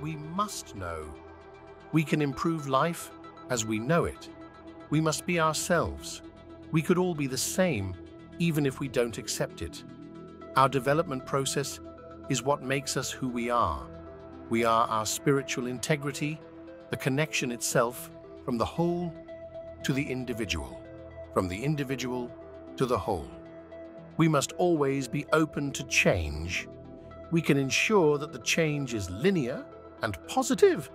we must know. We can improve life as we know it. We must be ourselves. We could all be the same, even if we don't accept it. Our development process is what makes us who we are. We are our spiritual integrity, the connection itself from the whole to the individual, from the individual to the whole. We must always be open to change. We can ensure that the change is linear and positive.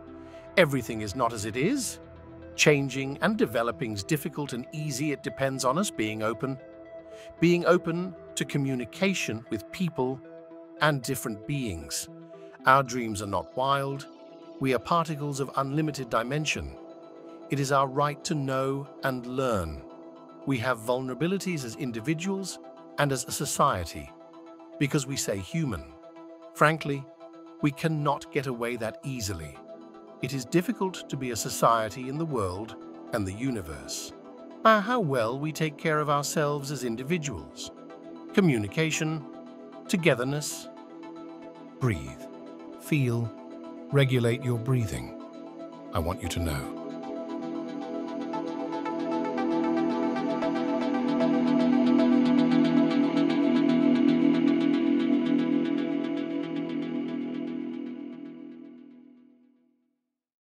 Everything is not as it is. Changing and developing is difficult and easy. It depends on us being open. Being open to communication with people and different beings. Our dreams are not wild. We are particles of unlimited dimension. It is our right to know and learn. We have vulnerabilities as individuals and as a society, because we say human. Frankly, we cannot get away that easily. It is difficult to be a society in the world and the universe. By how well we take care of ourselves as individuals. Communication, togetherness. Breathe, feel, regulate your breathing. I want you to know.